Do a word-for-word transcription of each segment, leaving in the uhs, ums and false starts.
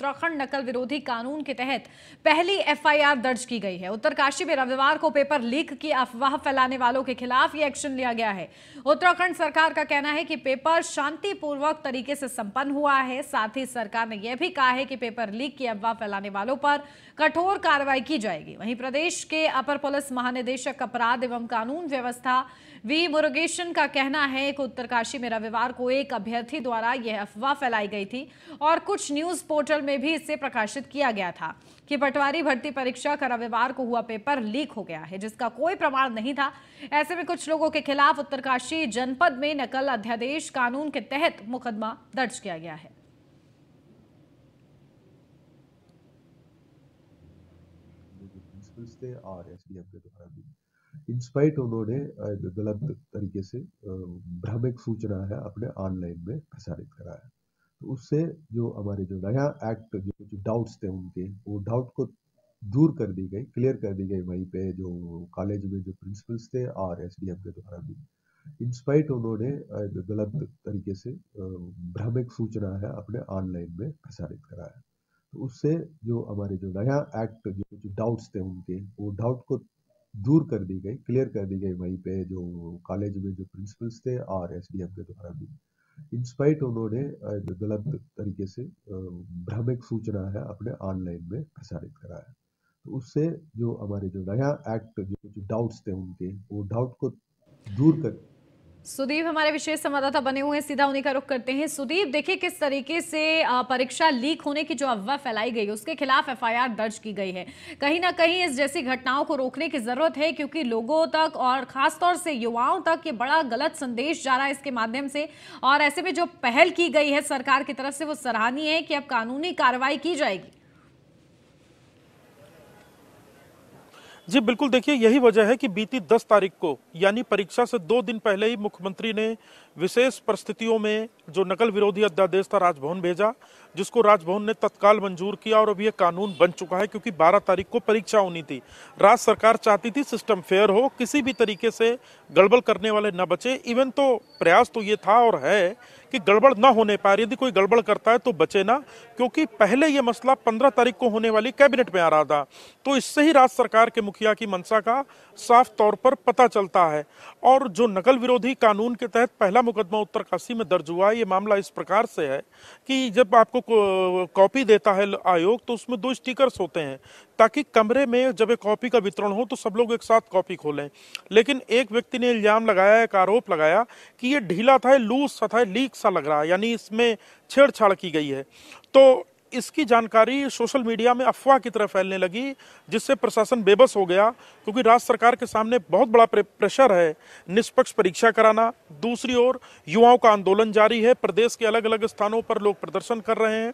उत्तराखंड नकल विरोधी कानून के तहत पहली एफ आई आर दर्ज की गई है। उत्तरकाशी में रविवार को पेपर लीक की अफवाह फैलाने वालों के खिलाफ ये एक्शन लिया गया है। उत्तराखंड सरकार का कहना है कि पेपर शांतिपूर्वक तरीके से संपन्न हुआ है। साथ ही सरकार ने यह भी कहा है कि पेपर लीक की अफवाह फैलाने वालों पर कठोर कार्रवाई की जाएगी। वहीं प्रदेश के अपर पुलिस महानिदेशक अपराध एवं कानून व्यवस्था वी मुर्गेशन का कहना है कि उत्तरकाशी में रविवार को एक अभ्यर्थी द्वारा यह अफवाह फैलाई गई थी और कुछ न्यूज पोर्टल में भी इसे प्रकाशित किया गया था कि पटवारी भर्ती परीक्षा का रविवार को हुआ पेपर लीक हो गया है, जिसका कोई प्रमाण नहीं था। ऐसे में कुछ लोगों के खिलाफ उत्तरकाशी जनपद में नकल अध्यादेश कानून के तहत मुकदमा दर्ज किया गया है। आर एस बी एफ के द्वारा भी इंस्पाइट उन्होंने गलत तरीके से भ्रामक सूचना है अपने ऑनलाइन में प्रसारित करा है, तो उससे जो हमारे जो नया एक्ट जो जो डाउट्स थे उनके वो डाउट को दूर कर दी गई, क्लियर कर दी गई। वहीं पे जो कॉलेज में जो प्रिंसिपल्स थे आर एस बी एफ के द्वारा भी इंस्पाइट उन्होंने गलत तरीके से भ्रामक सूचना है अपने ऑनलाइन में प्रसारित करा है, तो उससे जो हमारे जो नया एक्ट जो जो डाउट्स थे उनके वो डाउट को दूर कर दी गई, क्लियर कर दी गई। वहीं पे जो कॉलेज में जो प्रिंसिपल्स थे आर एस बी एफ के द्वारा भी इंस्पाइट उन्होंने गलत तरीके से भ्रामक सूचना है अपने ऑनलाइन में प्रसारित करा है, तो उससे जो हमारे जो नया एक्ट जो जो डाउट्स थे उनके वो डाउट को दूर कर। सुदीप हमारे विशेष संवाददाता बने हुए हैं, सीधा उन्हीं का रुख करते हैं। सुदीप, देखिए किस तरीके से परीक्षा लीक होने की जो अफवाह फैलाई गई उसके खिलाफ एफ आई आर दर्ज की गई है। कहीं ना कहीं इस जैसी घटनाओं को रोकने की जरूरत है, क्योंकि लोगों तक और खासतौर से युवाओं तक ये बड़ा गलत संदेश जा रहा है इसके माध्यम से। और ऐसे में जो पहल की गई है सरकार की तरफ से वो सराहनीय है कि अब कानूनी कार्रवाई की जाएगी। जी बिल्कुल, देखिए यही वजह है कि बीती दस तारीख को यानी परीक्षा से दो दिन पहले ही मुख्यमंत्री ने विशेष परिस्थितियों में जो नकल विरोधी अध्यादेश था राजभवन भेजा, जिसको राजभवन ने तत्काल मंजूर किया और अब यह कानून बन चुका है, क्योंकि बारह तारीख को परीक्षा होनी थी। राज्य सरकार चाहती थी सिस्टम फेयर हो, किसी भी तरीके से गड़बड़ करने वाले न बचे। इवन तो प्रयास तो ये था और है कि गड़बड़ ना होने पाए, यदि कोई गड़बड़ करता है तो बचे ना, क्योंकि पहले ये मसला पंद्रह तारीख को होने वाली कैबिनेट में आ रहा था। तो इससे ही राज्य सरकार के मुखिया की मंशा का साफ तौर पर पता चलता है। और जो नकल विरोधी कानून के तहत पहला मुकदमा उत्तरकाशी में दर्ज हुआ है, ये मामला इस प्रकार से है कि जब आपको कॉपी देता है आयोग तो उसमें दो स्टिकर्स होते हैं ताकि कमरे में जब एक कॉपी का वितरण हो तो सब लोग एक साथ कॉपी खोलें। लेकिन एक व्यक्ति ने इल्जाम लगाया, एक आरोप लगाया कि ये ढीला था, लूज सा था, लीक सा लग रहा है, यानी इसमें छेड़छाड़ की गई है। तो इसकी जानकारी सोशल मीडिया में अफवाह की तरह फैलने लगी, जिससे प्रशासन बेबस हो गया, क्योंकि राज्य सरकार के सामने बहुत बड़ा प्रेशर है निष्पक्ष परीक्षा कराना। दूसरी ओर युवाओं का आंदोलन जारी है, प्रदेश के अलग अलग स्थानों पर लोग प्रदर्शन कर रहे हैं।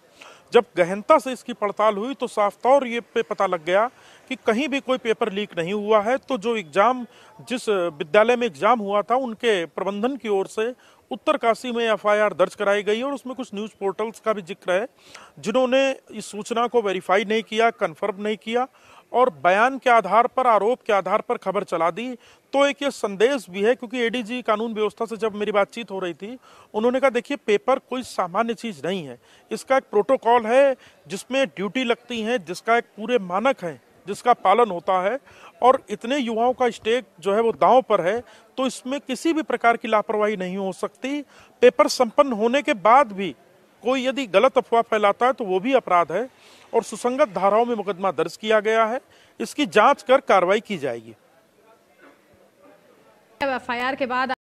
जब गहनता से इसकी पड़ताल हुई तो साफ तौर ये पे पता लग गया कि कहीं भी कोई पेपर लीक नहीं हुआ है। तो जो एग्ज़ाम जिस विद्यालय में एग्ज़ाम हुआ था उनके प्रबंधन की ओर से उत्तरकाशी में एफ आई आर दर्ज कराई गई और उसमें कुछ न्यूज़ पोर्टल्स का भी जिक्र है जिन्होंने इस सूचना को वेरीफाई नहीं किया, कन्फर्म नहीं किया और बयान के आधार पर, आरोप के आधार पर खबर चला दी। तो एक ये संदेश भी है, क्योंकि एडीजी कानून व्यवस्था से जब मेरी बातचीत हो रही थी उन्होंने कहा देखिए पेपर कोई सामान्य चीज़ नहीं है, इसका एक प्रोटोकॉल है जिसमें ड्यूटी लगती है, जिसका एक पूरे मानक है जिसका पालन होता है और इतने युवाओं का स्टेक जो है वो दांव पर है, तो इसमें किसी भी प्रकार की लापरवाही नहीं हो सकती। पेपर संपन्न होने के बाद भी कोई यदि गलत अफवाह फैलाता है तो वो भी अपराध है और सुसंगत धाराओं में मुकदमा दर्ज किया गया है, इसकी जांच कर कार्रवाई की जाएगी। एफ आई आर के बाद